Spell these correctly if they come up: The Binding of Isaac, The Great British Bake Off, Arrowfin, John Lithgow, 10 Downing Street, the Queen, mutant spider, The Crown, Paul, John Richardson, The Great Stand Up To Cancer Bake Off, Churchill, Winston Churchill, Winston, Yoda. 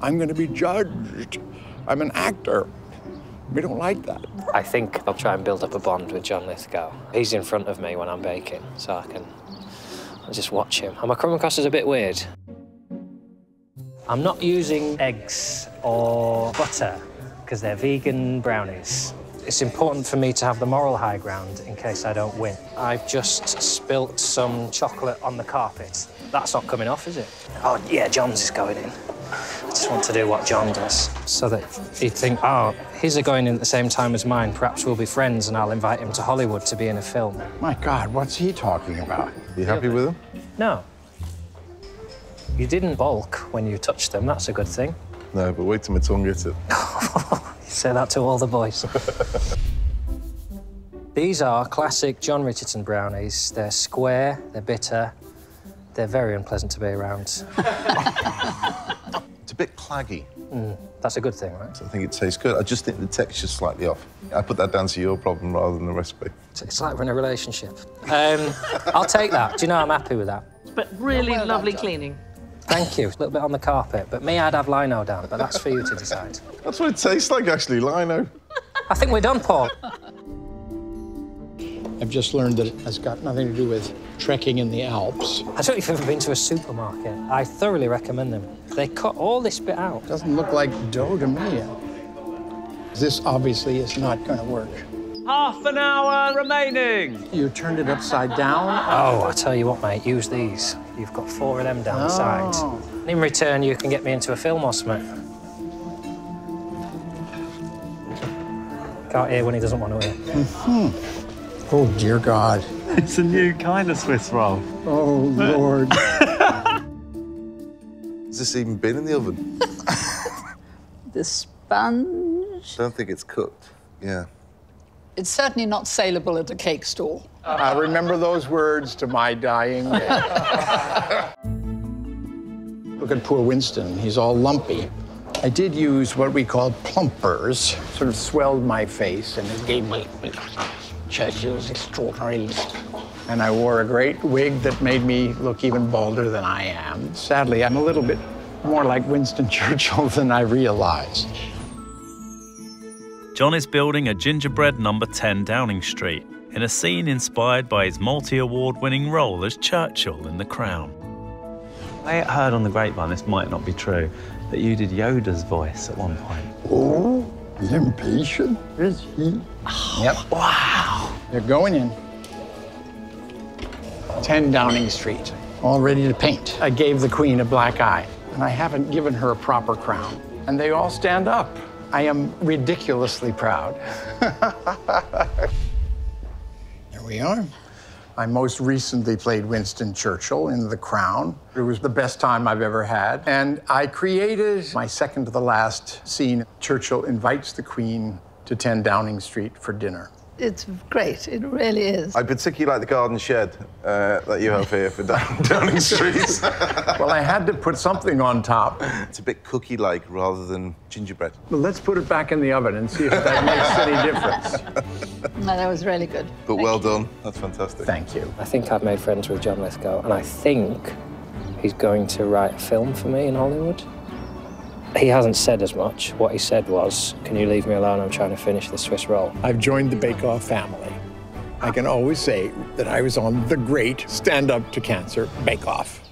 I'm going to be judged. I'm an actor. We don't like that. I think I'll try and build up a bond with John Lithgow. He's in front of me when I'm baking, so I'll just watch him. Am I coming across as a bit weird? I'm not using eggs or butter because they're vegan brownies. It's important for me to have the moral high ground in case I don't win. I've just spilt some chocolate on the carpet. That's not coming off, is it? Oh, yeah, John's is going in. I just want to do what John does, so that he'd think, oh, his are going in at the same time as mine. Perhaps we'll be friends and I'll invite him to Hollywood to be in a film. My God, what's he talking about? You happy with him? No. You didn't balk when you touched them. That's a good thing. No, but wait till my tongue gets it. You say that to all the boys. These are classic John Richardson brownies. They're square, they're bitter, they're very unpleasant to be around. It's a bit claggy. That's a good thing, right? I think it tastes good. I just think the texture's slightly off. I put that down to your problem rather than the recipe. It's like we're in a relationship. I'll take that. Do you know I'm happy with that? But really well lovely cleaning. Thank you. A little bit on the carpet, but me, I'd have lino down, but that's for you to decide. That's what it tastes like, actually, lino. I think we're done, Paul. I've just learned that it has got nothing to do with trekking in the Alps. I don't know if you've ever been to a supermarket. I thoroughly recommend them. They cut all this bit out. Doesn't look like dough to me. This obviously is not going to work. Half an hour remaining. You turned it upside down? Oh, I tell you what, mate, use these. You've got 4 of them down the side. In return, you can get me into a film or something. Can't hear when he doesn't want to hear. Mm-hmm. Oh, dear God. It's a new kind of Swiss roll. Oh, Lord. Has this even been in the oven? The sponge? I don't think it's cooked, yeah. It's certainly not saleable at a cake store. I remember those words to my dying day. Look at poor Winston. He's all lumpy. I did use what we call plumpers. Sort of swelled my face and it gave me Churchill's extraordinary list. And I wore a great wig that made me look even balder than I am. Sadly, I'm a little bit more like Winston Churchill than I realized. John is building a gingerbread number 10 Downing Street in a scene inspired by his multi-award-winning role as Churchill in The Crown. I heard on the grapevine, this might not be true, that you did Yoda's voice at one point. Oh, he's impatient, is he? Oh, yep. Wow. They're going in. 10 Downing Street, all ready to paint. I gave the Queen a black eye, and I haven't given her a proper crown. And they all stand up. I am ridiculously proud. There we are. I most recently played Winston Churchill in The Crown. It was the best time I've ever had. And I created my second to the last scene. Churchill invites the Queen to 10 Downing Street for dinner. It's great, it really is. I particularly like the garden shed that you have here for Downing Street. Well, I had to put something on top. It's a bit cookie-like rather than gingerbread. Well, let's put it back in the oven and see if that makes any difference. No, that was really good. But well done, that's fantastic. Thank you. I think I've made friends with John Lithgow, and I think he's going to write a film for me in Hollywood. He hasn't said as much. What he said was, can you leave me alone? I'm trying to finish the Swiss roll. I've joined the Bake Off family. I can always say that I was on The Great Stand Up To Cancer Bake Off.